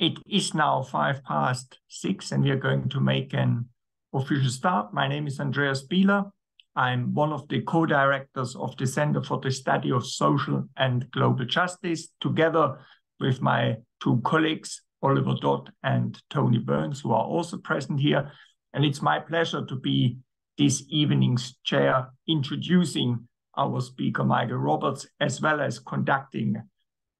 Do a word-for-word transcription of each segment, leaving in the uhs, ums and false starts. It is now five past six, and we are going to make an official start. My name is Andreas Bieler. I'm one of the co-directors of the Centre for the Study of Social and Global Justice, together with my two colleagues, Oliver Dodd and Tony Burns, who are also present here. And it's my pleasure to be this evening's chair, introducing our speaker, Michael Roberts, as well as conducting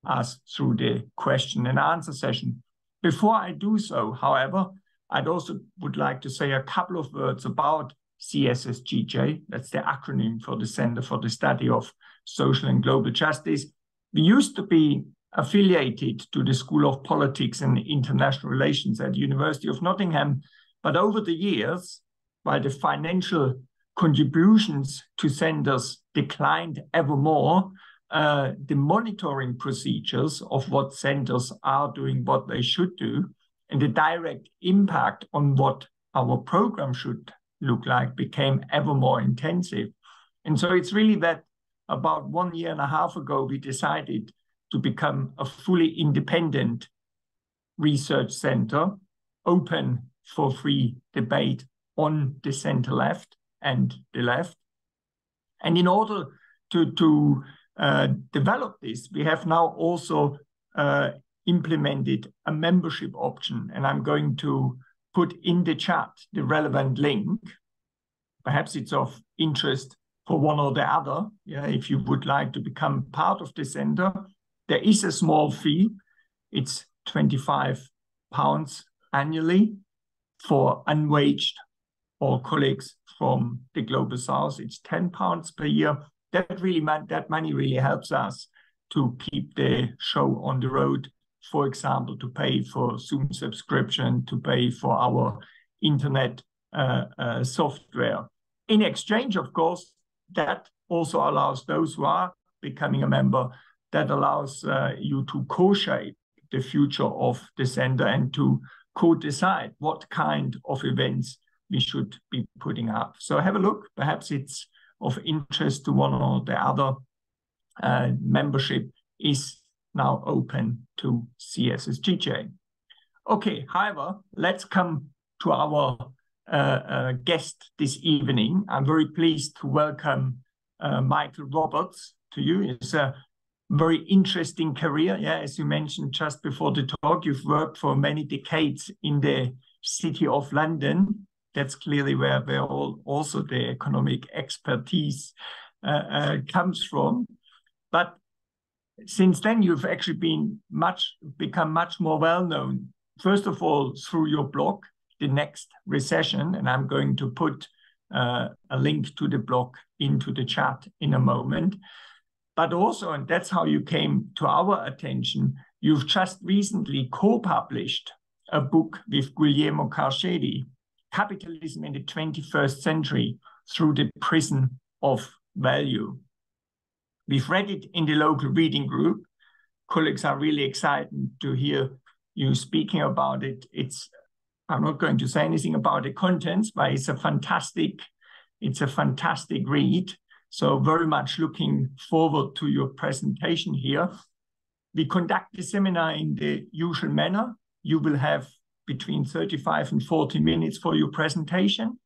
us through the question and answer session. Before I do so, however, I'd also would like to say a couple of words about C S S G J. That's the acronym for the Center for the Study of Social and Global Justice. We used to be affiliated to the School of Politics and International Relations at the University of Nottingham, but over the years, while the financial contributions to centers declined ever more, uh, the monitoring procedures of what centers are doing, what they should do, and the direct impact on what our program should look like became ever more intensive. And so it's really that about one year and a half ago, we decided to become a fully independent research center, open for free debate on the center left and the left. And in order to, to uh, develop this, we have now also uh, implemented a membership option. And I'm going to put in the chat the relevant link. Perhaps it's of interest for one or the other. Yeah, if you would like to become part of the center, there is a small fee. It's twenty-five pounds annually for unwaged or colleagues from the Global South. It's ten pounds per year. That really that money really helps us to keep the show on the road, for example, to pay for Zoom subscription, to pay for our internet uh, uh, software. In exchange, of course, that also allows those who are becoming a member, that allows uh, you to co-shape the future of the center and to co-decide what kind of events we should be putting up. So have a look. Perhaps it's of interest to one or the other. Uh, membership is now open to C S S G J. Okay, however, let's come to our uh, uh, guest this evening. I'm very pleased to welcome uh, Michael Roberts to you. It's a very interesting career. Yeah, as you mentioned just before the talk, you've worked for many decades in the City of London. That's clearly where, where all, also the economic expertise uh, uh, comes from. But since then, you've actually been much become much more well-known, first of all, through your blog, The Next Recession, and I'm going to put uh, a link to the blog into the chat in a moment. But also, and that's how you came to our attention, you've just recently co-published a book with Guglielmo Carchedi, Capitalism in the twenty-first century through the prism of value. We've read it in the local reading group. Colleagues are really excited to hear you speaking about it. It's, I'm not going to say anything about the contents, but it's a fantastic, it's a fantastic read. So very much looking forward to your presentation here. We conduct the seminar in the usual manner. You will have between thirty-five and forty minutes for your presentation.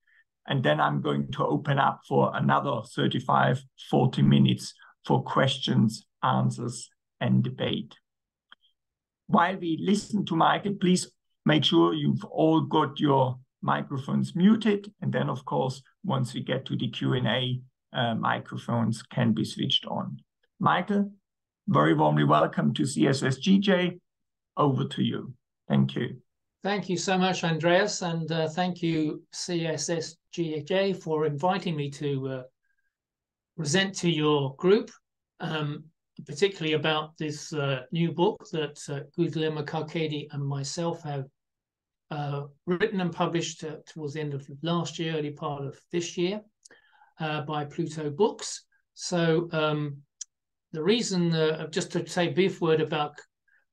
And then I'm going to open up for another thirty-five, forty minutes for questions, answers, and debate. While we listen to Michael, please make sure you've all got your microphones muted. And then, of course, once we get to the Q and A, uh, microphones can be switched on. Michael, very warmly welcome to C S S G J. Over to you. Thank you. Thank you so much, Andreas. And uh, thank you, C S S G J, for inviting me to uh, present to your group, um, particularly about this uh, new book that uh, Guglielmo Carchedi and myself have uh, written and published uh, towards the end of last year, early part of this year, uh, by Pluto Books. So um, the reason, uh, just to say a brief word about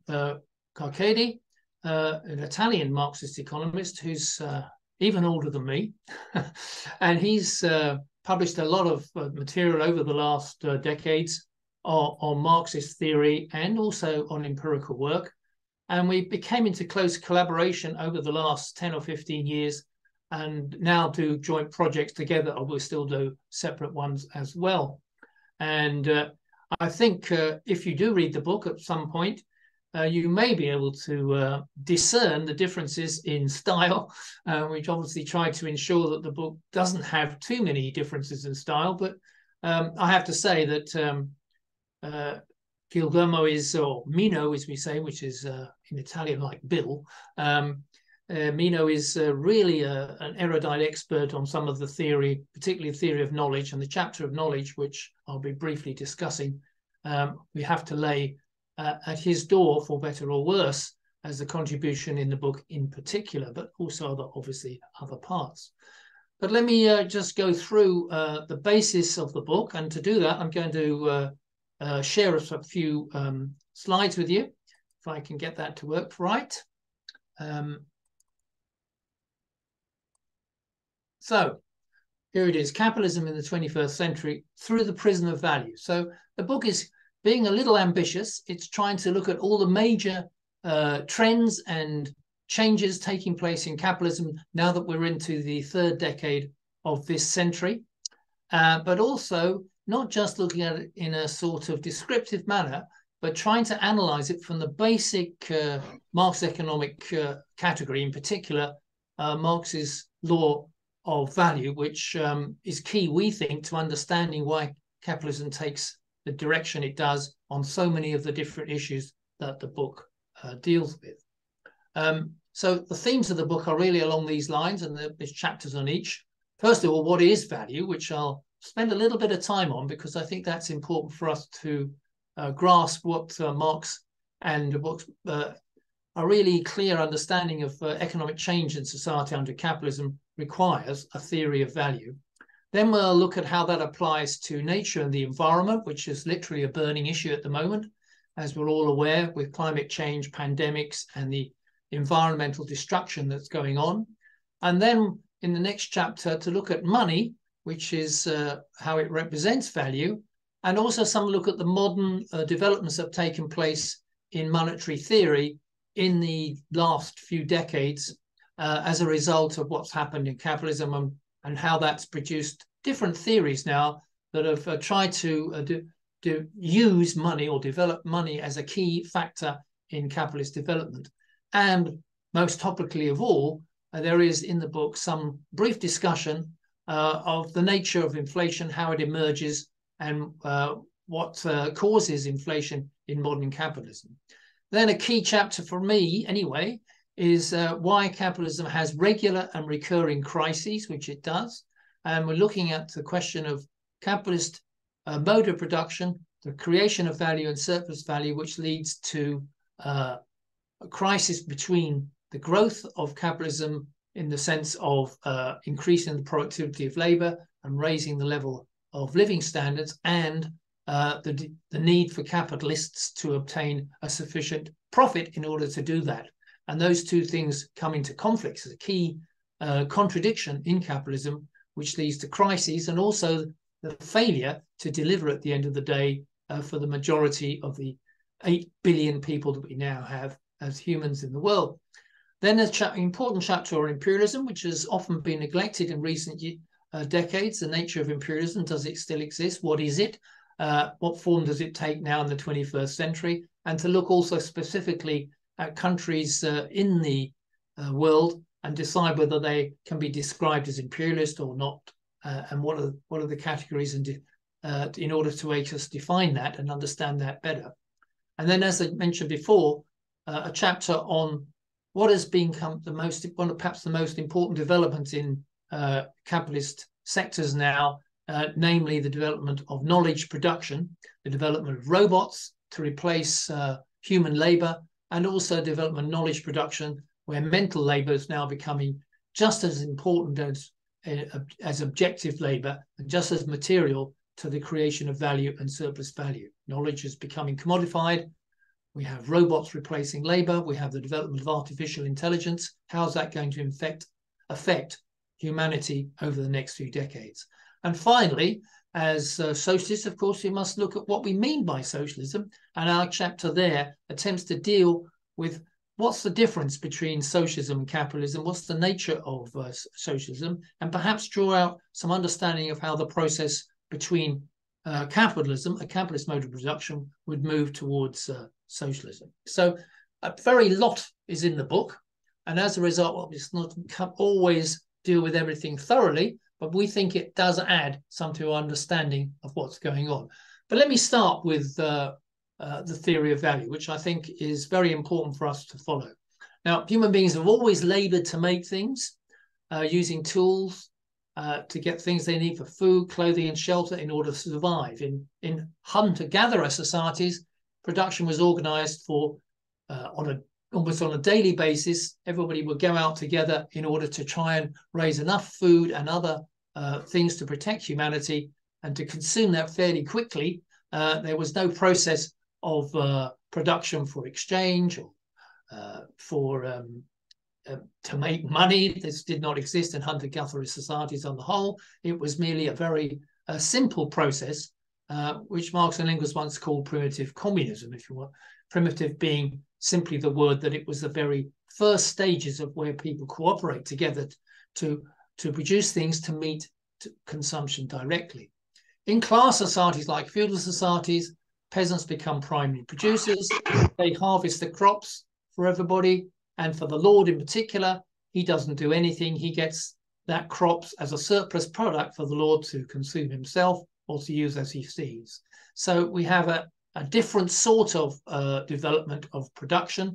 uh, Carchedi, uh, an Italian Marxist economist who's uh, even older than me, and he's uh, published a lot of uh, material over the last uh, decades on, on Marxist theory and also on empirical work. And we became into close collaboration over the last ten or fifteen years, and now do joint projects together, or we still do separate ones as well. And uh, I think uh, if you do read the book at some point, uh, you may be able to uh, discern the differences in style, uh, which obviously tried to ensure that the book doesn't have too many differences in style. But um, I have to say that um, uh, Guglielmo is, or Mino as we say, which is uh, in Italian like Bill. Um, uh, Mino is uh, really a, an erudite expert on some of the theory, particularly theory of knowledge, and the chapter of knowledge, which I'll be briefly discussing, um, we have to lay uh, at his door, for better or worse, as the contribution in the book in particular, but also other, obviously other parts. But let me uh, just go through uh, the basis of the book, and to do that I'm going to uh, Uh, share a few um, slides with you, if I can get that to work right. Um, so here it is, Capitalism in the twenty-first century Through the Prism of Value. So the book is being a little ambitious. It's trying to look at all the major uh, trends and changes taking place in capitalism now that we're into the third decade of this century, uh, but also not just looking at it in a sort of descriptive manner, but trying to analyze it from the basic uh, Marx economic uh, category, in particular, uh, Marx's law of value, which um, is key, we think, to understanding why capitalism takes the direction it does on so many of the different issues that the book uh, deals with. Um, so the themes of the book are really along these lines, and there's chapters on each. First of all, what is value, which I'll spend a little bit of time on, because I think that's important for us to uh, grasp what uh, Marx and what uh, a really clear understanding of uh, economic change in society under capitalism requires, a theory of value. Then we'll look at how that applies to nature and the environment, which is literally a burning issue at the moment, as we're all aware, with climate change, pandemics, and the environmental destruction that's going on. And then in the next chapter, to look at money, which is uh, how it represents value, and also some look at the modern uh, developments that have taken place in monetary theory in the last few decades uh, as a result of what's happened in capitalism, and, and how that's produced different theories now that have uh, tried to, uh, do, to use money or develop money as a key factor in capitalist development. And most topically of all, uh, there is in the book some brief discussion Uh, of the nature of inflation, how it emerges, and uh, what uh, causes inflation in modern capitalism. Then a key chapter for me, anyway, is uh, why capitalism has regular and recurring crises, which it does. And we're looking at the question of capitalist uh, mode of production, the creation of value and surplus value, which leads to uh, a crisis between the growth of capitalism in the sense of uh, increasing the productivity of labour and raising the level of living standards, and uh, the, the need for capitalists to obtain a sufficient profit in order to do that. And those two things come into conflict as a key uh, contradiction in capitalism, which leads to crises, and also the failure to deliver at the end of the day uh, for the majority of the eight billion people that we now have as humans in the world. Then there's an important chapter on imperialism, which has often been neglected in recent uh, decades. The nature of imperialism, does it still exist? What is it? Uh, what form does it take now in the twenty-first century? And to look also specifically at countries uh, in the uh, world and decide whether they can be described as imperialist or not, uh, and what are, what are the categories in, uh, in order to make us define that and understand that better. And then, as I mentioned before, uh, a chapter on what has become the most, one of perhaps the most important developments in uh, capitalist sectors now, uh, namely the development of knowledge production, the development of robots to replace uh, human labour, and also development of knowledge production, where mental labour is now becoming just as important as, uh, as objective labour, and just as material to the creation of value and surplus value. Knowledge is becoming commodified. We have robots replacing labour. We have the development of artificial intelligence. How's that going to affect, affect humanity over the next few decades? And finally, as uh, socialists, of course, we must look at what we mean by socialism. And our chapter there attempts to deal with what's the difference between socialism and capitalism? What's the nature of uh, socialism? And perhaps draw out some understanding of how the process between uh, capitalism, a capitalist mode of production, would move towards uh, socialism. So a very lot is in the book. And as a result, it's not always deal with everything thoroughly, but we think it does add some to our understanding of what's going on. But let me start with uh, uh, the theory of value, which I think is very important for us to follow. Now, human beings have always labored to make things, uh, using tools uh, to get things they need for food, clothing, and shelter in order to survive. In, in hunter-gatherer societies, production was organized for uh, on a almost on a daily basis. Everybody would go out together in order to try and raise enough food and other uh, things to protect humanity and to consume that fairly quickly. Uh, there was no process of uh, production for exchange or uh, for um, uh, to make money. This did not exist in hunter-gatherer societies on the whole. It was merely a very uh, simple process, uh, which Marx and Engels once called primitive communism, if you want. Primitive being simply the word that it was the very first stages of where people cooperate together to, to produce things to meet to consumption directly. In class societies like feudal societies, peasants become primary producers. They harvest the crops for everybody, and for the lord in particular, he doesn't do anything. He gets that crops as a surplus product for the lord to consume himself or to use as he sees. So we have a A different sort of uh, development of production,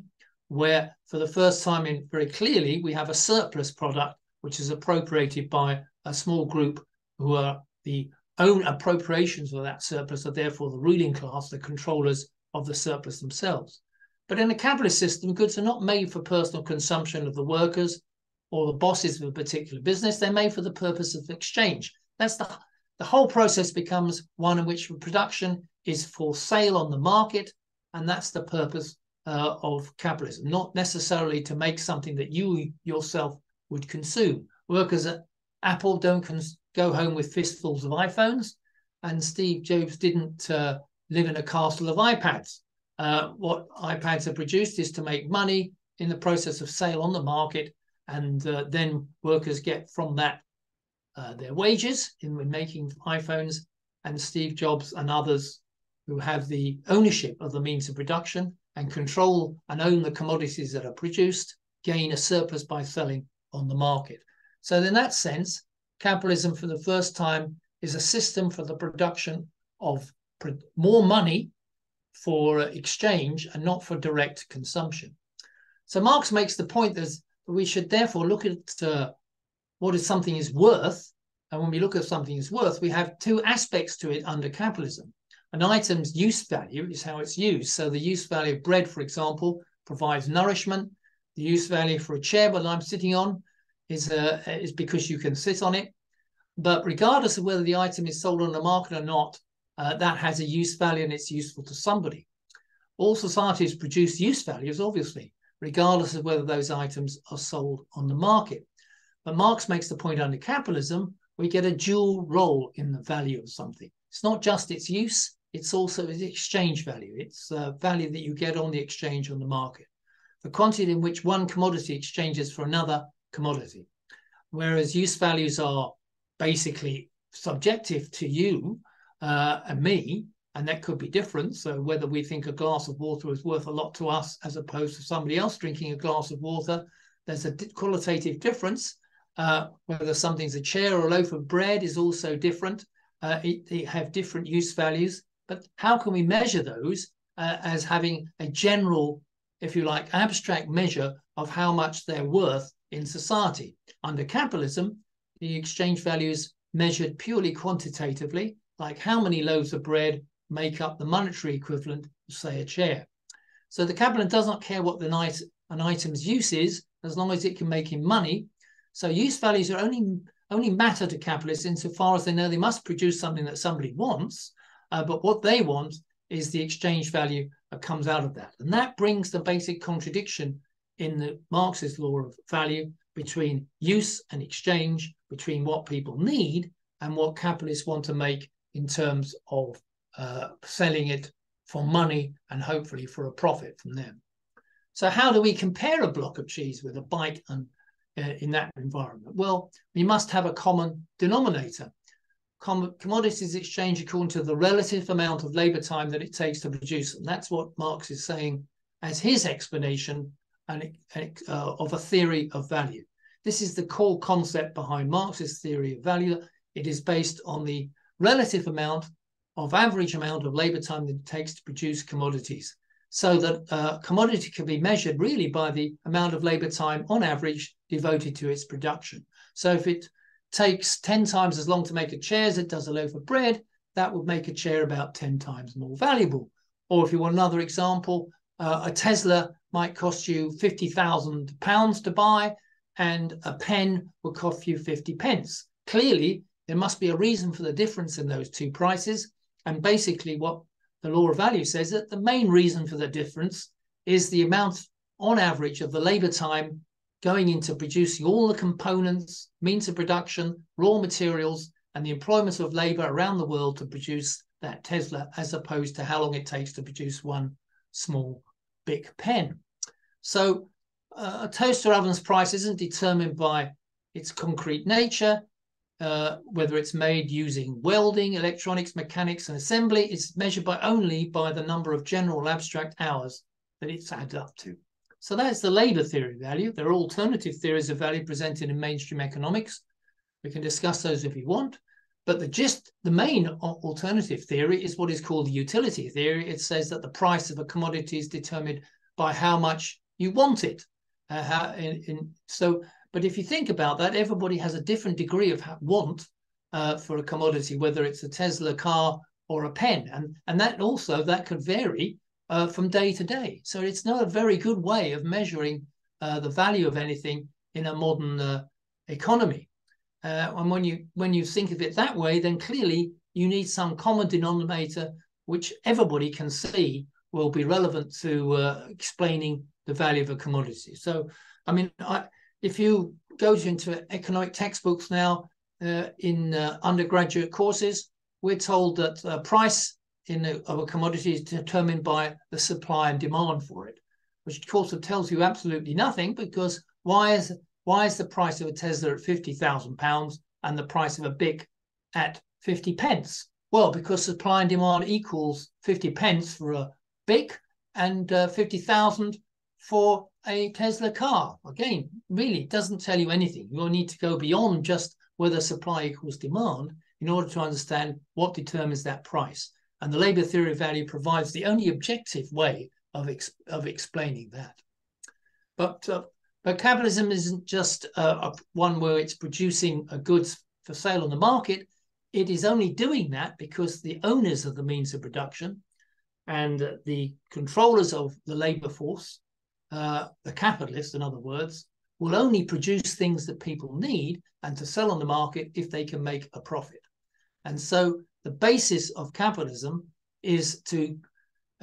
where for the first time in very clearly we have a surplus product which is appropriated by a small group who are the own appropriations of that surplus are therefore the ruling class, the controllers of the surplus themselves. But in a capitalist system, goods are not made for personal consumption of the workers or the bosses of a particular business. They're made for the purpose of exchange. That's the the whole process becomes one in which production is for sale on the market, and that's the purpose uh, of capitalism, not necessarily to make something that you yourself would consume. Workers at Apple don't go home with fistfuls of iPhones, and Steve Jobs didn't uh, live in a castle of iPads. Uh, what iPads are produced is to make money in the process of sale on the market, and uh, then workers get from that uh, their wages in making iPhones, and Steve Jobs and others who have the ownership of the means of production and control and own the commodities that are produced, gain a surplus by selling on the market. So in that sense, capitalism for the first time is a system for the production of more money for exchange and not for direct consumption. So Marx makes the point that we should therefore look at uh, what is something is worth. And when we look at something as worth, we have two aspects to it under capitalism. An item's use value is how it's used. So the use value of bread, for example, provides nourishment. The use value for a chair that I'm sitting on is, uh, is because you can sit on it. But regardless of whether the item is sold on the market or not, uh, that has a use value and it's useful to somebody. All societies produce use values, obviously, regardless of whether those items are sold on the market. But Marx makes the point under capitalism, we get a dual role in the value of something. It's not just its use, it's also its exchange value. It's uh, value that you get on the exchange on the market. The quantity in which one commodity exchanges for another commodity. Whereas use values are basically subjective to you uh, and me, and that could be different. So whether we think a glass of water is worth a lot to us as opposed to somebody else drinking a glass of water, there's a qualitative difference. Uh, whether something's a chair or a loaf of bread is also different. Uh, it, it have different use values, but how can we measure those uh, as having a general, if you like, abstract measure of how much they're worth in society? Under capitalism, the exchange value is measured purely quantitatively, like how many loaves of bread make up the monetary equivalent of, say, a chair. So the capitalist does not care what the night, an item's use is, as long as it can make him money. So use values are only, only matter to capitalists insofar as they know they must produce something that somebody wants, uh, but what they want is the exchange value that comes out of that. And that brings the basic contradiction in the Marxist law of value between use and exchange, between what people need and what capitalists want to make in terms of uh, selling it for money and hopefully for a profit from them. So how do we compare a block of cheese with a bike and, uh, in that environment? Well, we must have a common denominator. Com commodities exchange according to the relative amount of labour time that it takes to produce them. That's what Marx is saying as his explanation and, uh, of a theory of value. This is the core concept behind Marx's theory of value. It is based on the relative amount of average amount of labour time that it takes to produce commodities, so that uh, commodity can be measured really by the amount of labour time on average devoted to its production. So if it takes ten times as long to make a chair as it does a loaf of bread, that would make a chair about ten times more valuable. Or if you want another example, uh, a Tesla might cost you fifty thousand pounds to buy, and a pen would cost you fifty pence. Clearly, there must be a reason for the difference in those two prices. And basically what the law of value says, that the main reason for the difference is the amount on average of the labour time going into producing all the components, means of production, raw materials, and the employment of labour around the world to produce that Tesla, as opposed to how long it takes to produce one small big pen. So uh, a toaster oven's price isn't determined by its concrete nature, Uh, whether it's made using welding, electronics, mechanics, and assembly. It's measured by only by the number of general abstract hours that it's added up to. So that's the labour theory of value. There are alternative theories of value presented in mainstream economics. We can discuss those if you want. But the gist, the main alternative theory is what is called the utility theory. It says that the price of a commodity is determined by how much you want it. Uh, how, in, in, so. But if you think about that, everybody has a different degree of want uh, for a commodity, whether it's a Tesla car or a pen. And, and that also, that could vary uh, from day to day. So it's not a very good way of measuring uh, the value of anything in a modern uh, economy. Uh, and when you, when you think of it that way, then clearly you need some common denominator which everybody can see will be relevant to uh, explaining the value of a commodity. So, I mean, I... If you go into economic textbooks now uh, in uh, undergraduate courses, we're told that the price in a, of a commodity is determined by the supply and demand for it, which of course tells you absolutely nothing, because why is, why is the price of a Tesla at fifty thousand pounds and the price of a Bic at fifty pence? Well, because supply and demand equals fifty pence for a Bic and uh, fifty thousand for a Tesla car. Again, really doesn't tell you anything. You'll need to go beyond just whether supply equals demand in order to understand what determines that price. And the labour theory of value provides the only objective way of, ex of explaining that. But, uh, but capitalism isn't just uh, a, one where it's producing a goods for sale on the market. It is only doing that because the owners of the means of production and uh, the controllers of the labour force, Uh, the capitalists, in other words, will only produce things that people need and to sell on the market if they can make a profit. And so the basis of capitalism is to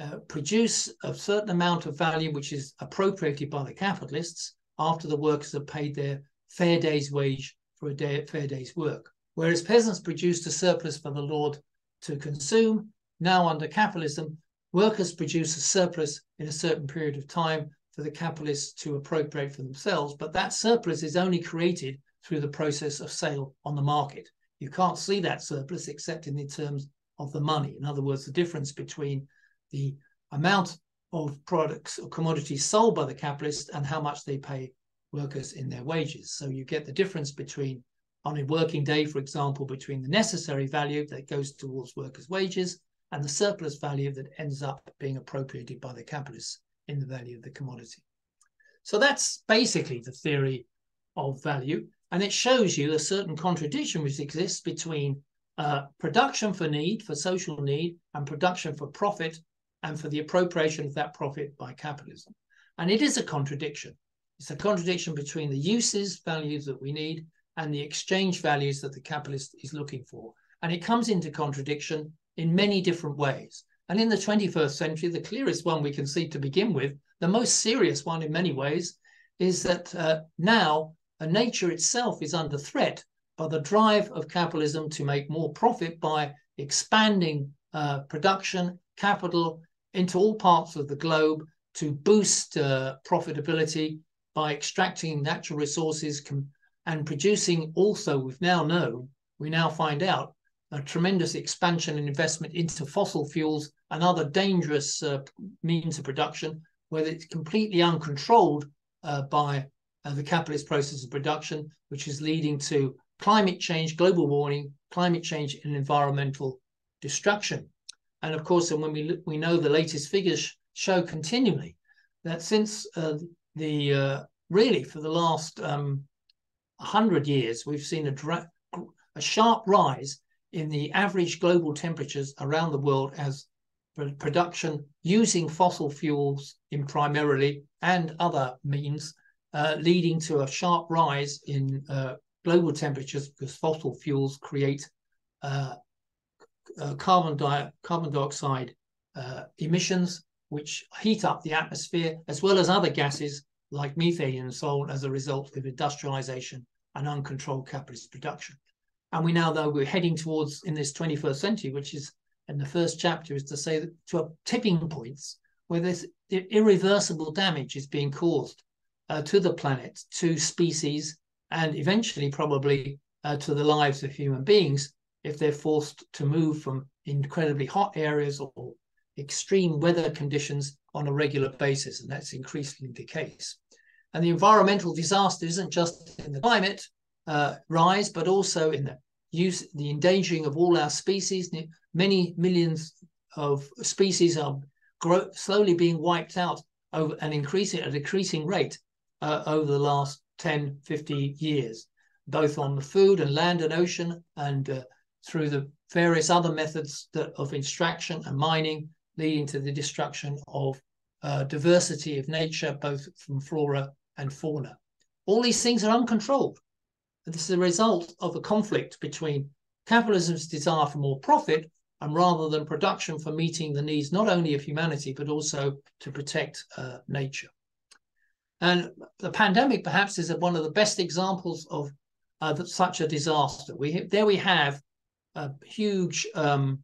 uh, produce a certain amount of value which is appropriated by the capitalists after the workers have paid their fair day's wage for a day, fair day's work. Whereas peasants produced a surplus for the Lord to consume, now under capitalism, workers produce a surplus in a certain period of time for the capitalists to appropriate for themselves, but that surplus is only created through the process of sale on the market. You can't see that surplus except in the terms of the money. In other words, the difference between the amount of products or commodities sold by the capitalists and how much they pay workers in their wages. So you get the difference between, on a working day, for example, between the necessary value that goes towards workers' wages and the surplus value that ends up being appropriated by the capitalists in the value of the commodity. So that's basically the theory of value, and it shows you a certain contradiction which exists between uh, production for need, for social need, and production for profit and for the appropriation of that profit by capitalism. And it is a contradiction. It's a contradiction between the uses, values that we need, and the exchange values that the capitalist is looking for. And it comes into contradiction in many different ways. And in the twenty-first century, the clearest one we can see to begin with, the most serious one in many ways, is that uh, now nature itself is under threat by the drive of capitalism to make more profit by expanding uh, production, capital into all parts of the globe to boost uh, profitability by extracting natural resources and producing also, we've now know, we now find out, a tremendous expansion and investment into fossil fuels and other dangerous uh, means of production, whether it's completely uncontrolled uh, by uh, the capitalist process of production, which is leading to climate change, global warming, climate change and environmental destruction. And of course, and when we look, we know the latest figures show continually that since uh, the uh, really for the last um, one hundred years, we've seen a, dra a sharp rise in the average global temperatures around the world as production using fossil fuels in primarily and other means, uh, leading to a sharp rise in uh, global temperatures because fossil fuels create uh, uh, carbon, di carbon dioxide uh, emissions, which heat up the atmosphere, as well as other gases like methane and so on as a result of industrialization and uncontrolled capitalist production. And we now know we're heading towards in this twenty-first century, which is in the first chapter, is to say that to a tipping points where this irreversible damage is being caused uh, to the planet, to species, and eventually probably uh, to the lives of human beings if they're forced to move from incredibly hot areas or extreme weather conditions on a regular basis. And that's increasingly the case. And the environmental disaster isn't just in the climate uh, rise, but also in the Use the endangering of all our species. Many millions of species are grow, slowly being wiped out over an increasing, a decreasing rate uh, over the last ten, fifty years, both on the food and land and ocean, and uh, through the various other methods that, of extraction and mining, leading to the destruction of uh, diversity of nature, both from flora and fauna. All these things are uncontrolled. This is a result of a conflict between capitalism's desire for more profit and rather than production for meeting the needs not only of humanity, but also to protect uh, nature. And the pandemic perhaps is one of the best examples of uh, such a disaster. We, there we have a huge um,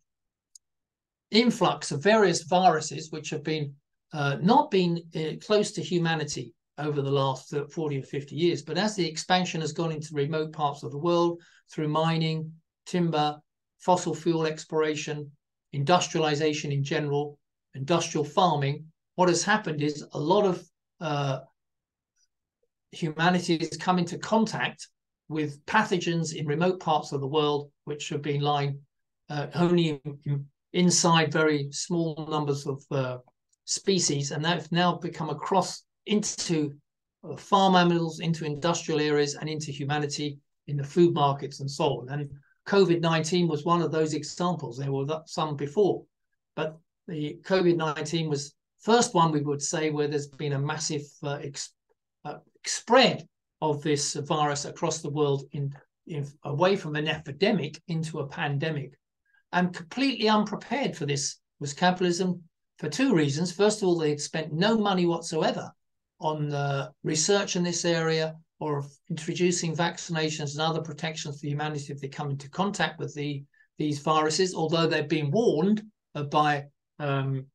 influx of various viruses which have been uh, not been uh, close to humanity over the last forty or fifty years. But as the expansion has gone into remote parts of the world through mining, timber, fossil fuel exploration, industrialization in general, industrial farming, what has happened is a lot of uh, humanity has come into contact with pathogens in remote parts of the world, which have been lying uh, only in, inside very small numbers of uh, species. And they've now become across into uh, farm animals, into industrial areas, and into humanity in the food markets and so on. And COVID nineteen was one of those examples. There were some before, but the COVID nineteen was first one, we would say, where there's been a massive uh, ex uh, spread of this virus across the world in, in away from an epidemic into a pandemic. And completely unprepared for this was capitalism for two reasons. First of all, they had spent no money whatsoever on uh, research in this area or of introducing vaccinations and other protections for humanity if they come into contact with the, these viruses, although they've been warned uh, by um,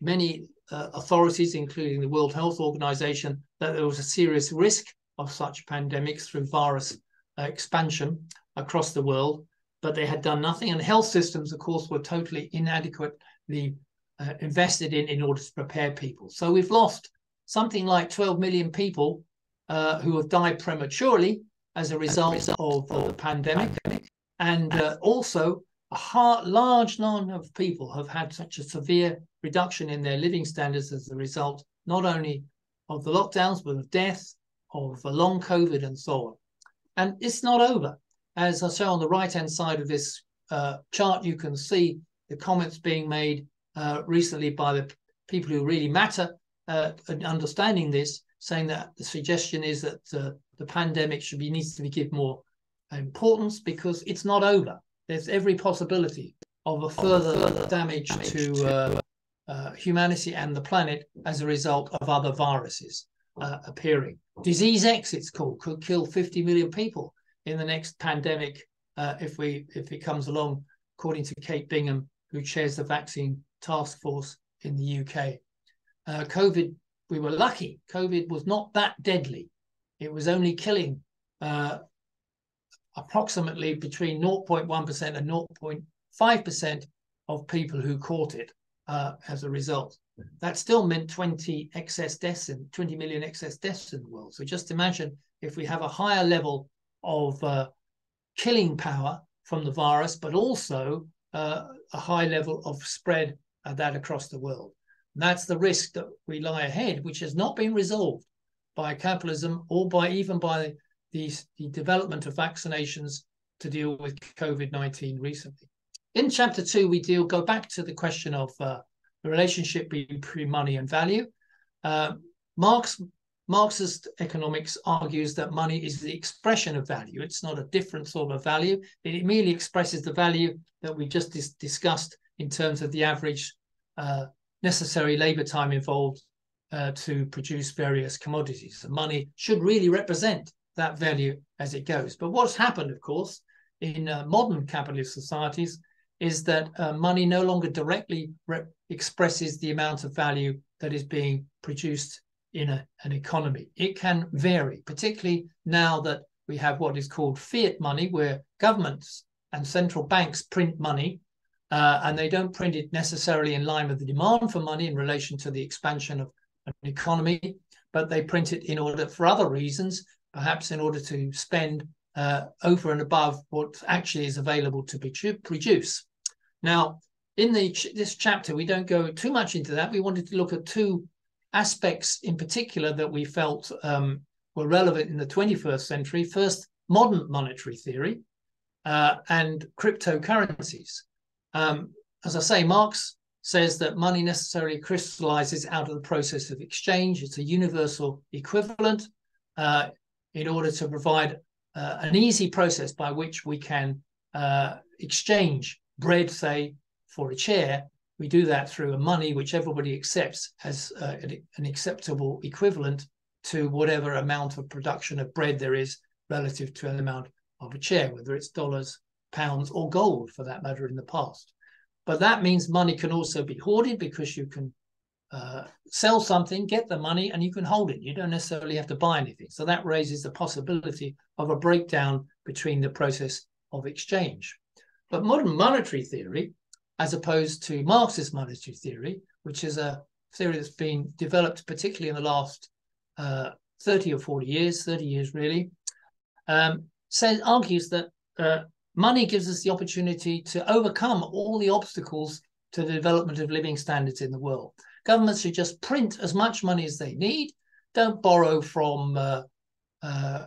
many uh, authorities, including the World Health Organization, that there was a serious risk of such pandemics through virus uh, expansion across the world, but they had done nothing. And health systems, of course, were totally inadequately uh, invested in in order to prepare people. So we've lost something like twelve million people uh, who have died prematurely as a result, as a result of, of the pandemic. pandemic. And uh, also a hard, large number of people have had such a severe reduction in their living standards as a result, not only of the lockdowns, but of death, of uh, long COVID and so on. And it's not over. As I show on the right-hand side of this uh, chart, you can see the comments being made uh, recently by the people who really matter, Uh, understanding this, saying that the suggestion is that uh, the pandemic should be needs to be given more importance because it's not over. There's every possibility of a further, further damage, damage to uh, uh, humanity and the planet as a result of other viruses uh, appearing. Disease X, it's called, could kill fifty million people in the next pandemic uh, if we if it comes along, according to Kate Bingham, who chairs the vaccine task force in the U K. uh, COVID, we were lucky. COVID was not that deadly. It was only killing uh, approximately between zero point one percent and zero point five percent of people who caught it uh, as a result. That still meant twenty excess deaths in twenty million excess deaths in the world. So just imagine if we have a higher level of uh, killing power from the virus, but also uh, a high level of spread of that across the world. And that's the risk that we lie ahead, which has not been resolved by capitalism or by even by the, the development of vaccinations to deal with COVID nineteen recently. In chapter two, we deal go back to the question of uh, the relationship between money and value. Uh, Marx, Marxist economics argues that money is the expression of value. It's not a different sort of value. It merely expresses the value that we just dis discussed in terms of the average uh, necessary labor time involved uh, to produce various commodities. So money should really represent that value as it goes. But what's happened, of course, in uh, modern capitalist societies is that uh, money no longer directly rep expresses the amount of value that is being produced in a, an economy. It can vary, particularly now that we have what is called fiat money, where governments and central banks print money, uh, and they don't print it necessarily in line with the demand for money in relation to the expansion of an economy, but they print it in order for other reasons, perhaps in order to spend Uh, over and above what actually is available to be produce. Now, in the ch this chapter, we don't go too much into that. We wanted to look at two aspects in particular that we felt um, were relevant in the twenty-first century. First, modern monetary theory uh, and cryptocurrencies. Um, as I say, Marx says that money necessarily crystallizes out of the process of exchange. It's a universal equivalent uh, in order to provide Uh, an easy process by which we can uh, exchange bread, say, for a chair. We do that through a money which everybody accepts as uh, an acceptable equivalent to whatever amount of production of bread there is relative to an amount of a chair, whether it's dollars, pounds, or gold, for that matter, in the past. But that means money can also be hoarded, because you can uh, sell something, get the money, and you can hold it. You don't necessarily have to buy anything. So that raises the possibility of a breakdown between the process of exchange. But modern monetary theory, as opposed to Marxist monetary theory, which is a theory that's been developed particularly in the last uh, thirty or forty years, thirty years really, um, says, argues that uh, money gives us the opportunity to overcome all the obstacles to the development of living standards in the world. Governments should just print as much money as they need. Don't borrow from uh, uh,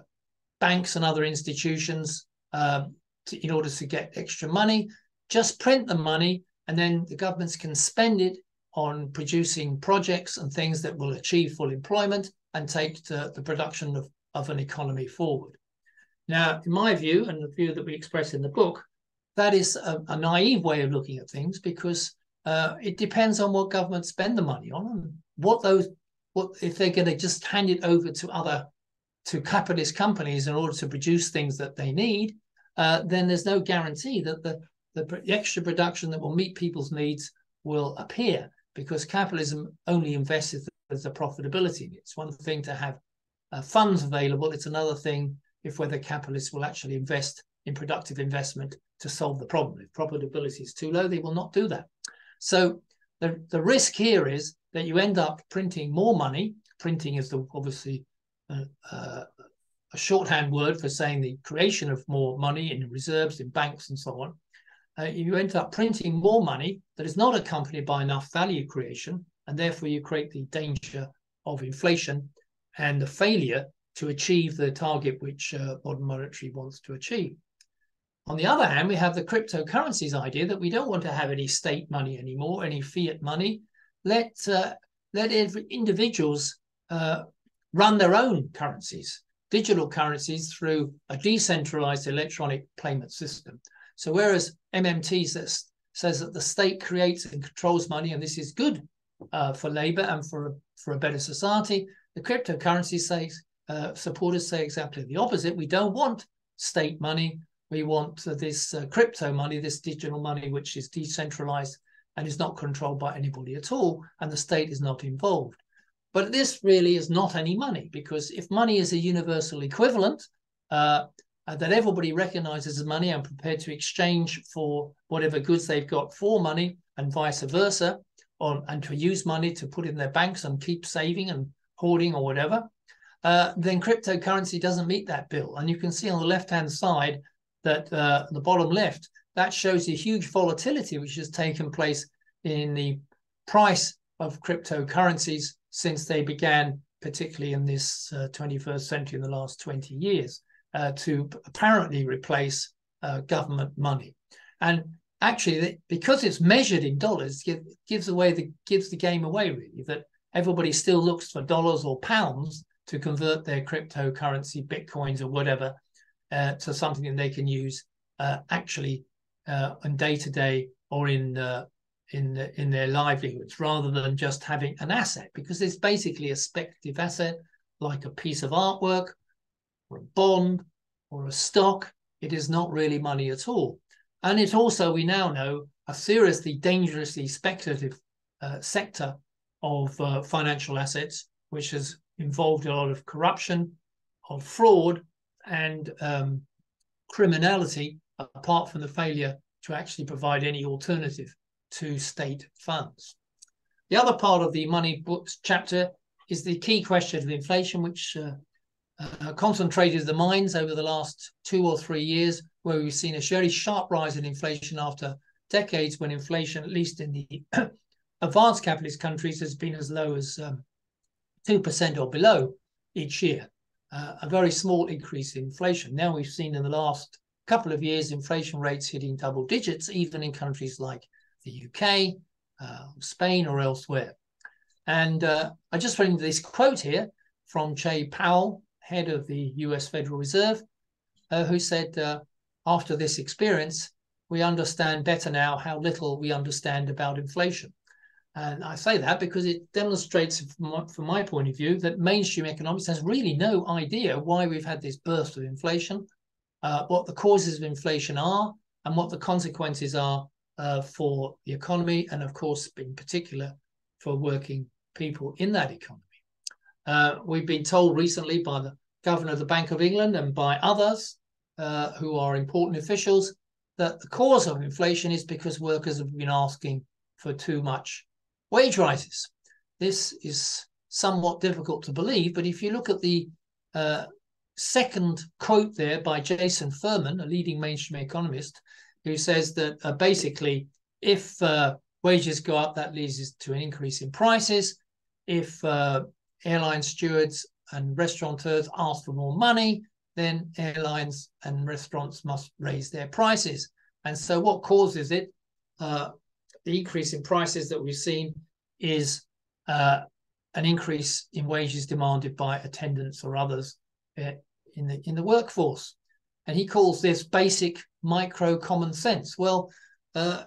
banks and other institutions uh, to, in order to get extra money. Just print the money, and then the governments can spend it on producing projects and things that will achieve full employment and take to the production of, of an economy forward. Now, in my view, and the view that we express in the book, that is a, a naive way of looking at things, because Uh, it depends on what governments spend the money on, and what those, what if they're going to just hand it over to other, to capitalist companies in order to produce things that they need, uh, then there's no guarantee that the, the extra production that will meet people's needs will appear, because capitalism only invests if there's a profitability. It's one thing to have uh, funds available. It's another thing if whether capitalists will actually invest in productive investment to solve the problem. If profitability is too low, they will not do that. So the, the risk here is that you end up printing more money. Printing is the, obviously uh, uh, a shorthand word for saying the creation of more money in reserves, in banks and so on. Uh, you end up printing more money that is not accompanied by enough value creation, and therefore you create the danger of inflation and the failure to achieve the target which uh, modern monetary wants to achieve. On the other hand, we have the cryptocurrencies idea that we don't want to have any state money anymore, any fiat money. Let uh, let individuals uh, run their own currencies, digital currencies, through a decentralized electronic payment system. So whereas M M T says, says that the state creates and controls money, and this is good uh, for labor and for, for a better society, the cryptocurrency says, uh, supporters say exactly the opposite. We don't want state money. We want uh, this uh, crypto money, this digital money, which is decentralized and is not controlled by anybody at all, and the state is not involved. But this really is not any money, because if money is a universal equivalent uh, that everybody recognizes as money and prepared to exchange for whatever goods they've got for money and vice versa, or, and to use money to put in their banks and keep saving and hoarding or whatever, uh, then cryptocurrency doesn't meet that bill. And you can see on the left-hand side that uh, the bottom left, that shows the huge volatility which has taken place in the price of cryptocurrencies since they began, particularly in this uh, twenty-first century, in the last twenty years, uh, to apparently replace uh, government money. And actually, because it's measured in dollars, it gives away the gives the game away, really, that everybody still looks for dollars or pounds to convert their cryptocurrency, bitcoins or whatever, uh, to something that they can use uh, actually uh, on day-to-day or in uh, in the, in their livelihoods, rather than just having an asset, because it's basically a speculative asset, like a piece of artwork or a bond or a stock. It is not really money at all. And it's also, we now know, a seriously, dangerously speculative uh, sector of uh, financial assets, which has involved a lot of corruption, of fraud and um, criminality, apart from the failure to actually provide any alternative to state funds. The other part of the money books chapter is the key question of inflation, which uh, uh, concentrated the minds over the last two or three years, where we've seen a very sharp rise in inflation after decades when inflation, at least in the advanced capitalist countries, has been as low as um, two percent or below each year, uh, a very small increase in inflation. Now we've seen in the last couple of years inflation rates hitting double digits, even in countries like the U K, uh, Spain or elsewhere. And uh, I just read this quote here from Jay Powell, head of the U S Federal Reserve, uh, who said, uh, after this experience, we understand better now how little we understand about inflation. And I say that because it demonstrates, from my, from my point of view, that mainstream economics has really no idea why we've had this burst of inflation, uh, what the causes of inflation are, and what the consequences are Uh, for the economy, and of course in particular for working people in that economy. Uh, we've been told recently by the governor of the Bank of England and by others uh, who are important officials that the cause of inflation is because workers have been asking for too much wage rises. This is somewhat difficult to believe, but if you look at the uh, second quote there by Jason Furman, a leading mainstream economist, who says that uh, basically if uh, wages go up, that leads to an increase in prices. If uh, airline stewards and restaurateurs ask for more money, then airlines and restaurants must raise their prices. And so what causes it? Uh, the increase in prices that we've seen is uh, an increase in wages demanded by attendants or others uh, in the, in the workforce. And he calls this basic micro common sense. Well, uh,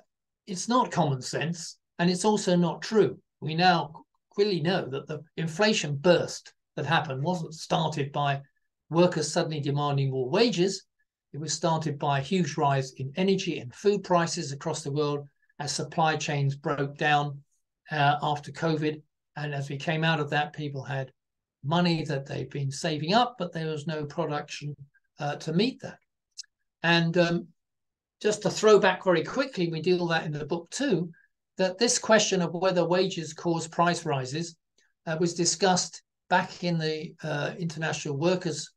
it's not common sense, and it's also not true. We now clearly know that the inflation burst that happened wasn't started by workers suddenly demanding more wages. It was started by a huge rise in energy and food prices across the world as supply chains broke down uh, after COVID. And as we came out of that, people had money that they've been saving up, but there was no production Uh, to meet that. And um, just to throw back very quickly, we deal with that in the book too, that this question of whether wages cause price rises uh, was discussed back in the uh, International Workers,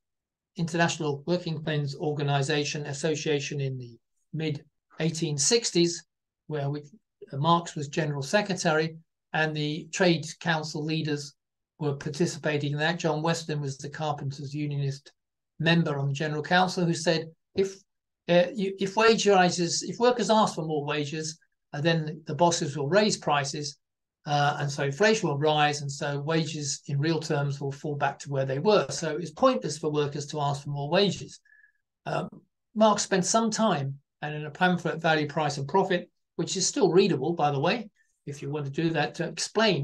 International Working Men's Organization Association in the mid eighteen sixties, where we, uh, Marx was General Secretary and the Trade Council leaders were participating in that. John Weston was the Carpenters Unionist member on the General Council, who said if uh, you, if wage rises, if workers ask for more wages, uh, then the bosses will raise prices, uh, and so inflation will rise, and so wages in real terms will fall back to where they were. So it's pointless for workers to ask for more wages. Um, Marx spent some time, and in a pamphlet, Value, Price and Profit, which is still readable, by the way, if you want to do that, to explain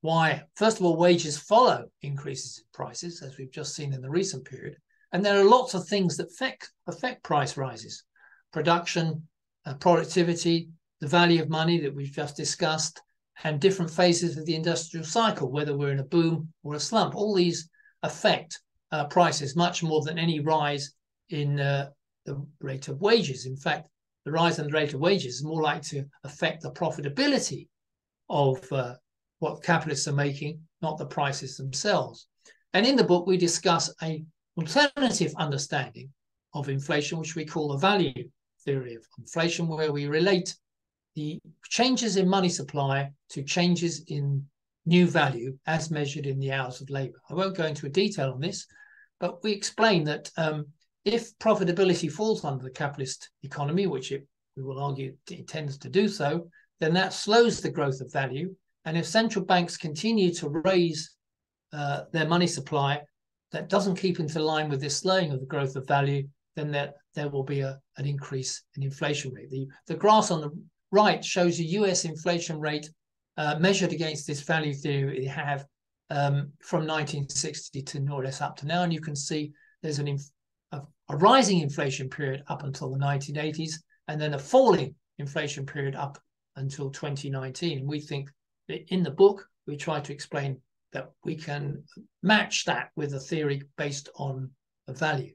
why, first of all, wages follow increases in prices, as we've just seen in the recent period. And there are lots of things that affect, affect price rises: production, uh, productivity, the value of money that we've just discussed, and different phases of the industrial cycle, whether we're in a boom or a slump. All these affect uh, prices much more than any rise in uh, the rate of wages. In fact, the rise in the rate of wages is more likely to affect the profitability of uh, what capitalists are making, not the prices themselves. And in the book, we discuss an alternative understanding of inflation, which we call the value theory of inflation, where we relate the changes in money supply to changes in new value as measured in the hours of labor. I won't go into a detail on this, but we explain that um, if profitability falls under the capitalist economy, which it, we will argue it tends to do so, then that slows the growth of value. And if central banks continue to raise uh, their money supply, that doesn't keep into line with this slowing of the growth of value, then there, there will be a, an increase in inflation rate. The, the graph on the right shows the U S inflation rate uh, measured against this value theory we have um, from nineteen sixty to more or less up to now. And you can see there's an inf a, a rising inflation period up until the nineteen eighties, and then a falling inflation period up until twenty nineteen. We think that in the book, we try to explain that we can match that with a theory based on a value.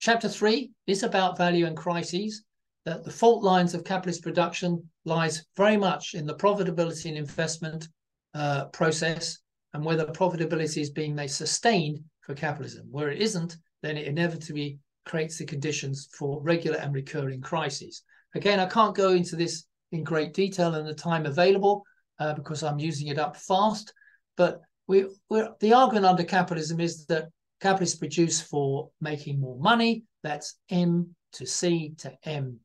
Chapter three is about value and crises. That the fault lines of capitalist production lies very much in the profitability and investment uh, process, and whether profitability is being made sustained for capitalism. Where it isn't, then it inevitably creates the conditions for regular and recurring crises. Again, I can't go into this in great detail in the time available uh, because I'm using it up fast, but we, we're, the argument under capitalism is that capitalists produce for making more money. That's M to C to M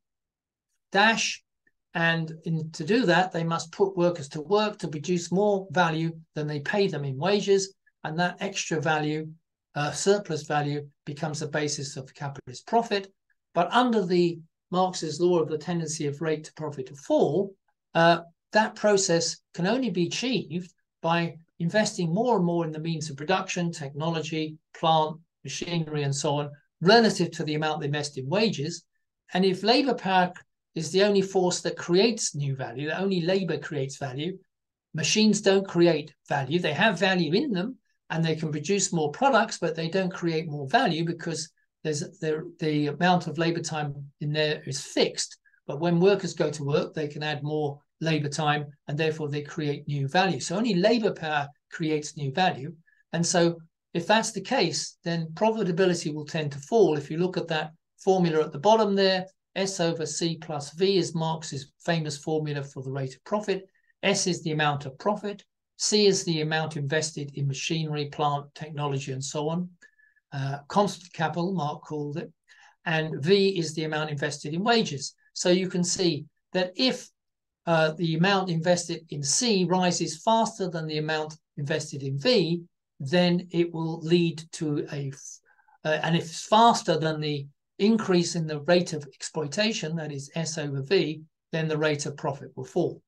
dash, and in, to do that they must put workers to work to produce more value than they pay them in wages, and that extra value, uh, surplus value, becomes the basis of capitalist profit. But under the Marx's law of the tendency of rate to profit to fall, uh, that process can only be achieved by investing more and more in the means of production, technology, plant, machinery and so on, relative to the amount they invest in wages. And if labour power is the only force that creates new value, that only labour creates value. Machines don't create value. They have value in them and they can produce more products, but they don't create more value because there's the, the amount of labour time in there is fixed. But when workers go to work, they can add more labour time and therefore they create new value. So only labour power creates new value. And so if that's the case, then profitability will tend to fall. If you look at that formula at the bottom there, S over C plus V is Marx's famous formula for the rate of profit. S is the amount of profit. C is the amount invested in machinery, plant, technology, and so on. Uh, constant capital, Marx called it. And V is the amount invested in wages. So you can see that if uh, the amount invested in C rises faster than the amount invested in V, then it will lead to a, uh, and if it's faster than the increase in the rate of exploitation, that is S over V, then the rate of profit will fall.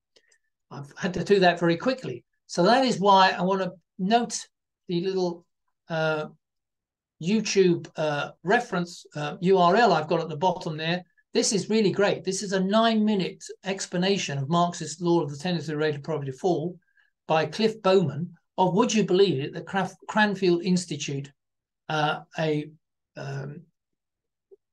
I've had to do that very quickly. So that is why I want to note the little uh, YouTube uh, reference uh, U R L I've got at the bottom there. This is really great. This is a nine minute explanation of Marx's law of the tendency of rate of profit to fall by Cliff Bowman of Would You Believe It, the Cranfield Institute, uh, a um,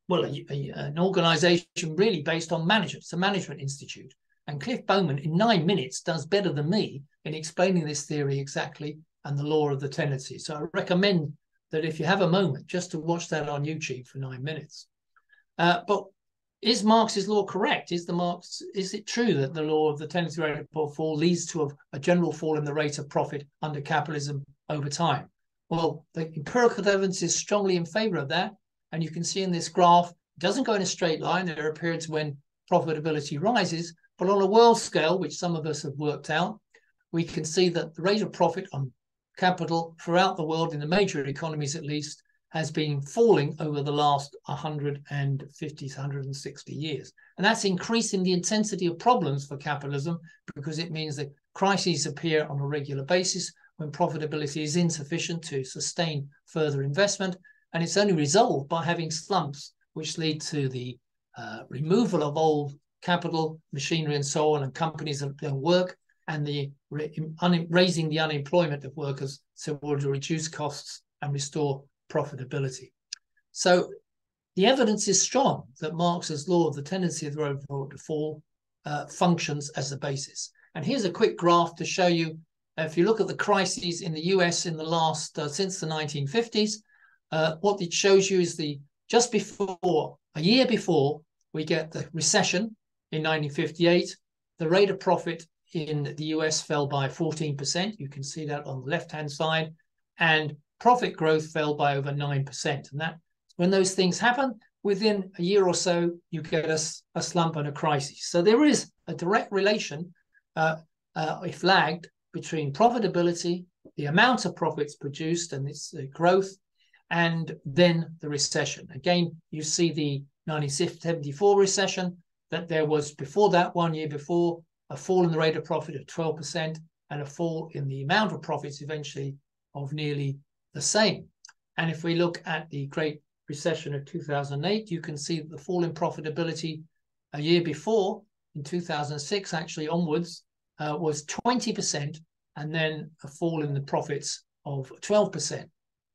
Well, a, a, an organization really based on management. It's a management institute. And Cliff Bowman in nine minutes does better than me in explaining this theory exactly and the law of the tendency. So I recommend that if you have a moment, just to watch that on YouTube for nine minutes. Uh, but is Marx's law correct? Is the Marx, is it true that the law of the tendency rate of fall leads to a, a general fall in the rate of profit under capitalism over time? Well, the empirical evidence is strongly in favor of that. And you can see in this graph, it doesn't go in a straight line. There are periods when profitability rises, but on a world scale, which some of us have worked out, we can see that the rate of profit on capital throughout the world, in the major economies at least, has been falling over the last one hundred fifty to one hundred sixty years. And that's increasing the intensity of problems for capitalism because it means that crises appear on a regular basis when profitability is insufficient to sustain further investment. And it's only resolved by having slumps, which lead to the uh, removal of old capital, machinery, and so on, and companies and, and work, and the un, raising the unemployment of workers so to reduce costs and restore profitability. So the evidence is strong that Marx's law of the tendency of the road to fall uh, functions as the basis. And here's a quick graph to show you, uh, if you look at the crises in the U S in the last, uh, since the nineteen fifties, uh, what it shows you is the, just before, a year before, we get the recession in nineteen fifty-eight, the rate of profit in the U S fell by fourteen percent. You can see that on the left-hand side. And profit growth fell by over nine percent. And that, when those things happen, within a year or so, you get a, a slump and a crisis. So there is a direct relation, uh, uh, if lagged, between profitability, the amount of profits produced and its uh, growth, and then the recession. Again, you see the nineteen seventy-four recession, that there was before that, one year before, a fall in the rate of profit of twelve percent and a fall in the amount of profits eventually of nearly the same. And if we look at the Great Recession of two thousand eight, you can see the fall in profitability a year before, in two thousand six actually onwards, uh, was twenty percent, and then a fall in the profits of twelve percent.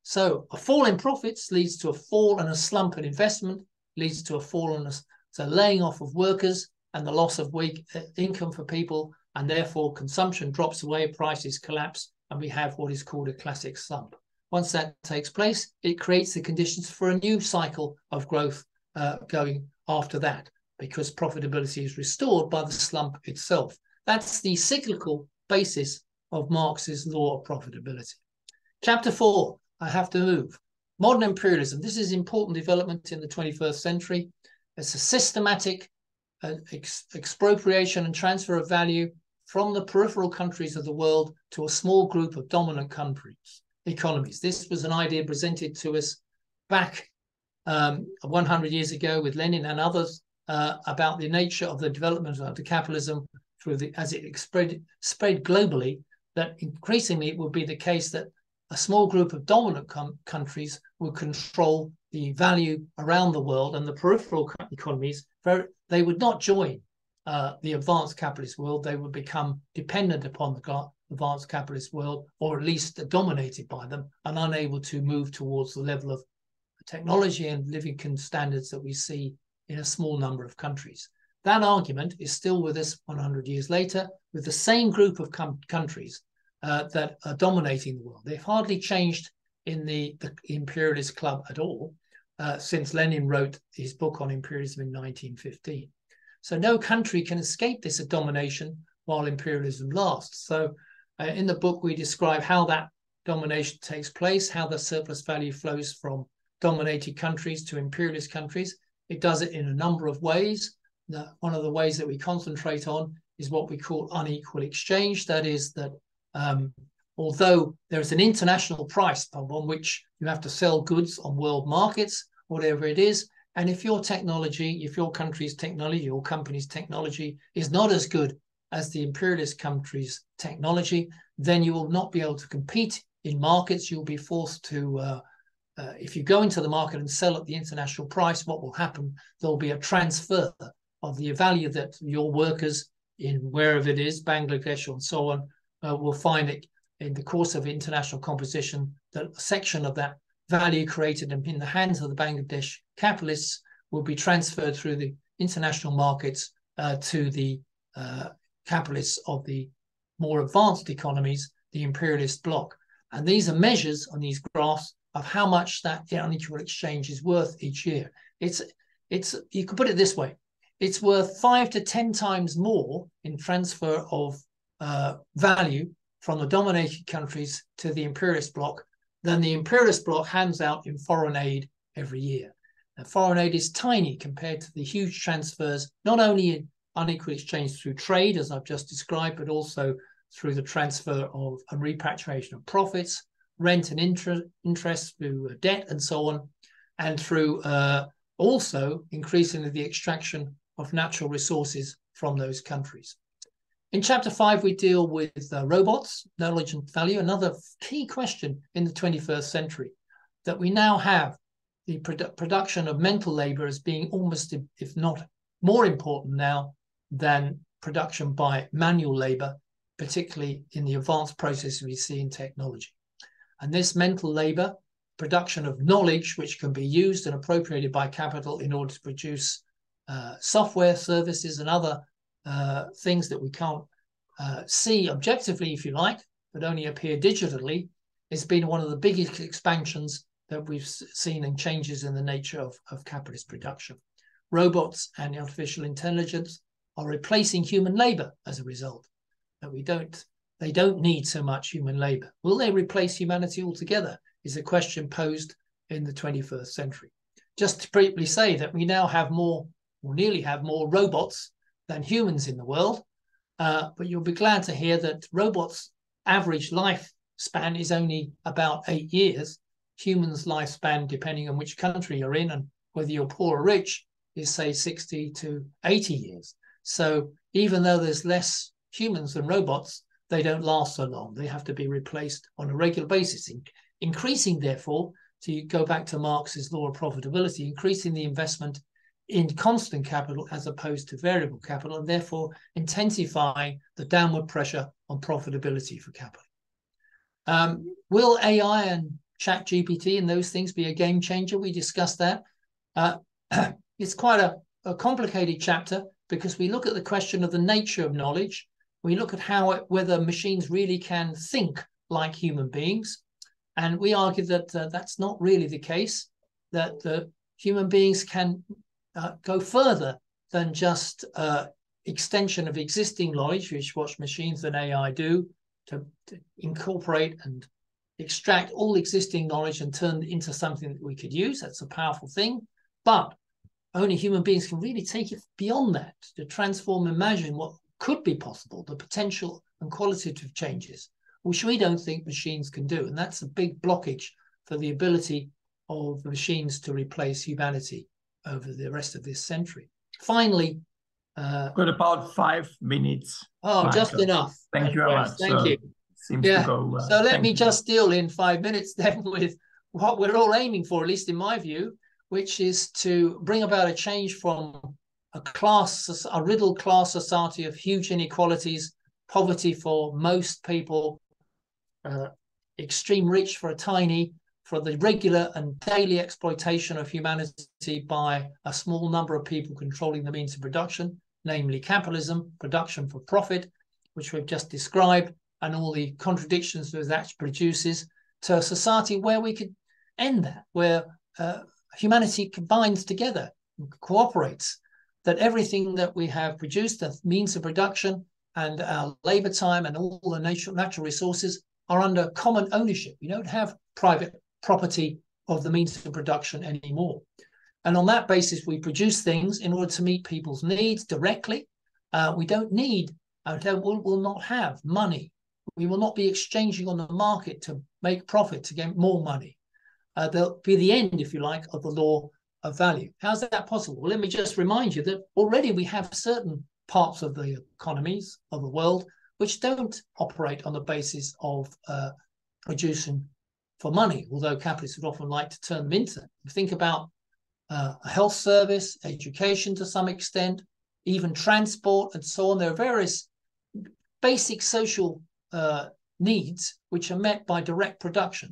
So a fall in profits leads to a fall and a slump in investment, leads to a fall and a so laying off of workers and the loss of weak income for people, and therefore consumption drops away, prices collapse, and we have what is called a classic slump. Once that takes place, it creates the conditions for a new cycle of growth uh, going after that, because profitability is restored by the slump itself. That's the cyclical basis of Marx's law of profitability. Chapter four, I have to move. Modern imperialism. This is important development in the twenty-first century. It's a systematic uh, ex expropriation and transfer of value from the peripheral countries of the world to a small group of dominant countries, economies. This was an idea presented to us back um, one hundred years ago with Lenin and others uh, about the nature of the development of the capitalism through the, as it spread, spread globally, that increasingly it would be the case that a small group of dominant countries would control the value around the world, and the peripheral economies, they would not join Uh, the advanced capitalist world. They would become dependent upon the advanced capitalist world, or at least dominated by them, and unable to move towards the level of technology and living standards that we see in a small number of countries. That argument is still with us one hundred years later, with the same group of countries uh, that are dominating the world. They've hardly changed in the, the imperialist club at all uh, since Lenin wrote his book on imperialism in nineteen fifteen. So no country can escape this domination while imperialism lasts. So uh, in the book, we describe how that domination takes place, how the surplus value flows from dominated countries to imperialist countries. It does it in a number of ways. The, one of the ways that we concentrate on is what we call unequal exchange. That is that um, although there is an international price on which you have to sell goods on world markets, whatever it is, and if your technology, if your country's technology, your company's technology is not as good as the imperialist country's technology, then you will not be able to compete in markets. You'll be forced to, uh, uh, if you go into the market and sell at the international price, what will happen? There'll be a transfer of the value that your workers in wherever it is, Bangladesh and so on, uh, will find it in the course of international competition, that a section of that value created in the hands of the Bangladesh capitalists will be transferred through the international markets uh, to the uh, capitalists of the more advanced economies, the imperialist bloc. And these are measures on these graphs of how much that unequal exchange is worth each year. It's, it's, you can put it this way, it's worth five to ten times more in transfer of uh, value from the dominated countries to the imperialist bloc than the imperialist bloc hands out in foreign aid every year. And foreign aid is tiny compared to the huge transfers, not only in unequal exchange through trade, as I've just described, but also through the transfer of and repatriation of profits, rent and inter interest through debt and so on, and through uh, also increasingly the extraction of natural resources from those countries. In chapter five, we deal with uh, robots, knowledge and value, another key question in the twenty-first century, that we now have the produ production of mental labor as being almost, if not more important now than production by manual labour, particularly in the advanced processes we see in technology. And this mental labour, production of knowledge, which can be used and appropriated by capital in order to produce uh, software, services and other uh, things that we can't uh, see objectively, if you like, but only appear digitally, has been one of the biggest expansions that we've seen and changes in the nature of, of capitalist production. Robots and artificial intelligence are replacing human labour as a result. That we don't, they don't need so much human labour. Will they replace humanity altogether is a question posed in the twenty-first century. Just to briefly say that we now have more, or nearly have more robots than humans in the world, uh, but you'll be glad to hear that robots' average lifespan is only about eight years. Humans' lifespan, depending on which country you're in and whether you're poor or rich, is say sixty to eighty years. So even though there's less humans than robots, they don't last so long. They have to be replaced on a regular basis, in increasing, therefore, to go back to Marx's law of profitability, increasing the investment in constant capital as opposed to variable capital, and therefore intensifying the downward pressure on profitability for capital. Um, will A I and ChatGPT and those things be a game changer? We discussed that. Uh, it's quite a, a complicated chapter because we look at the question of the nature of knowledge. We look at how it, whether machines really can think like human beings. And we argue that uh, that's not really the case, that the human beings can uh, go further than just uh, extension of existing knowledge, which what machines and A I do, to, to incorporate and extract all existing knowledge and turn it into something that we could use. That's a powerful thing. But only human beings can really take it beyond that, to transform, imagine what could be possible, the potential and qualitative changes, which we don't think machines can do. And that's a big blockage for the ability of the machines to replace humanity over the rest of this century. Finally, uh, got about five minutes. Oh, Michael. Just enough. Thank you very much. Thank so you. Seems yeah. to go, uh, so let me you. just deal in five minutes then with what we're all aiming for, at least in my view, which is to bring about a change from a class, a riddled class society of huge inequalities, poverty for most people, uh, extreme rich for a tiny, for the regular and daily exploitation of humanity by a small number of people controlling the means of production, namely capitalism, production for profit, which we've just described, and all the contradictions that that produces, to a society where we could end that, where uh, humanity combines together, cooperates, that everything that we have produced, the means of production and our labour time and all the natural, natural resources are under common ownership. We don't have private property of the means of production anymore. And on that basis, we produce things in order to meet people's needs directly. Uh, we don't need, uh, we'll, we'll not have money. We will not be exchanging on the market to make profit, to get more money. Uh, there'll be the end, if you like, of the law of value. How's that possible? Well, let me just remind you that already we have certain parts of the economies of the world which don't operate on the basis of uh, producing for money, although capitalists would often like to turn them into. Think about uh, a health service, education to some extent, even transport and so on. There are various basic social Uh, needs which are met by direct production,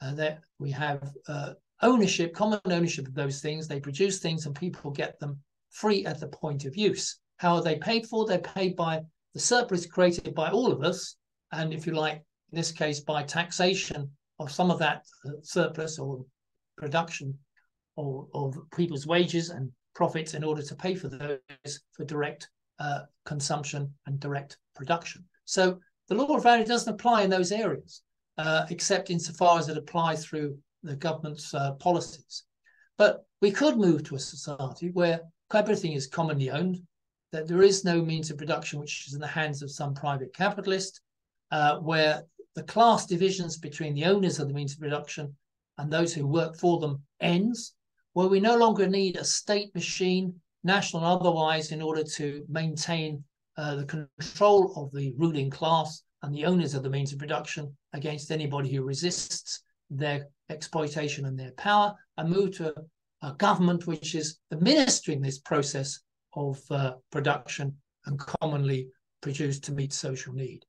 and uh, that we have uh, ownership, common ownership of those things. They produce things and people get them free at the point of use. How are they paid for? They're paid by the surplus created by all of us, and if you like, in this case, by taxation of some of that uh, surplus or production or of people's wages and profits in order to pay for those for direct uh, consumption and direct production. So the law of value doesn't apply in those areas, uh, except insofar as it applies through the government's uh, policies. But we could move to a society where everything is commonly owned, that there is no means of production which is in the hands of some private capitalist, uh, where the class divisions between the owners of the means of production and those who work for them ends, where we no longer need a state machine, national and otherwise, in order to maintain Uh, the control of the ruling class and the owners of the means of production against anybody who resists their exploitation and their power, and move to a, a government which is administering this process of uh, production and commonly produced to meet social need.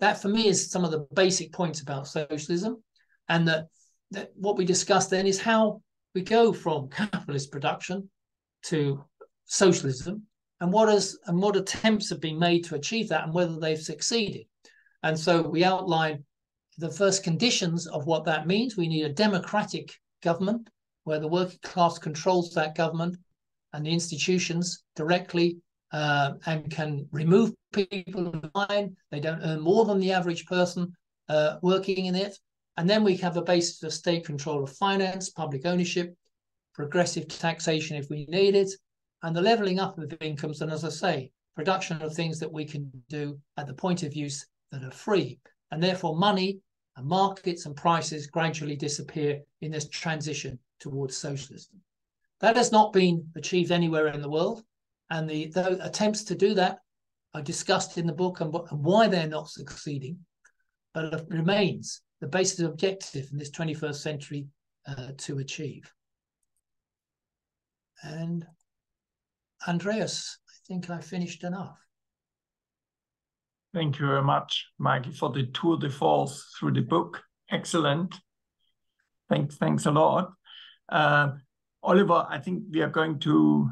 That for me is some of the basic points about socialism, and that, that what we discuss then is how we go from capitalist production to socialism, and what is and what attempts have been made to achieve that, and whether they've succeeded. And so we outline the first conditions of what that means. We need a democratic government where the working class controls that government and the institutions directly, uh, and can remove people in line. They don't earn more than the average person uh, working in it. And then we have a basis of state control of finance, public ownership, progressive taxation if we need it, and the levelling up of incomes, and as I say, production of things that we can do at the point of use that are free. And therefore money and markets and prices gradually disappear in this transition towards socialism. That has not been achieved anywhere in the world, and the, the attempts to do that are discussed in the book, and, and why they're not succeeding, but it remains the basic objective in this twenty-first century uh, to achieve. And Andreas, I think I finished enough. Thank you very much, Michael, for the tour de force through the book. Excellent. Thanks, thanks a lot. Uh, Oliver, I think we are going to